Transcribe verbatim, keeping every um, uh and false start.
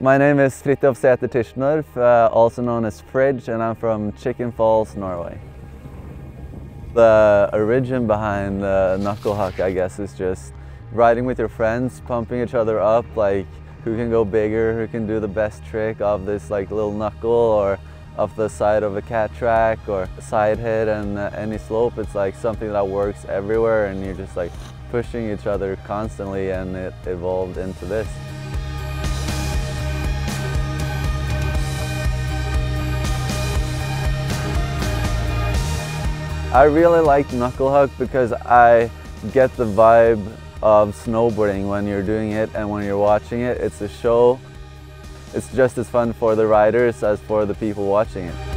My name is Fridtjof Tischendorf, uh, also known as Fridge, and I'm from Chicken Falls, Norway. The origin behind the Knuckle Huck, I guess, is just riding with your friends, pumping each other up, like who can go bigger, who can do the best trick off this like little knuckle or off the side of a cat track or side hit and uh, any slope. It's like something that works everywhere, and you're just like pushing each other constantly, and it evolved into this. I really like Knuckle Huck because I get the vibe of snowboarding when you're doing it and when you're watching it. It's a show. It's just as fun for the riders as for the people watching it.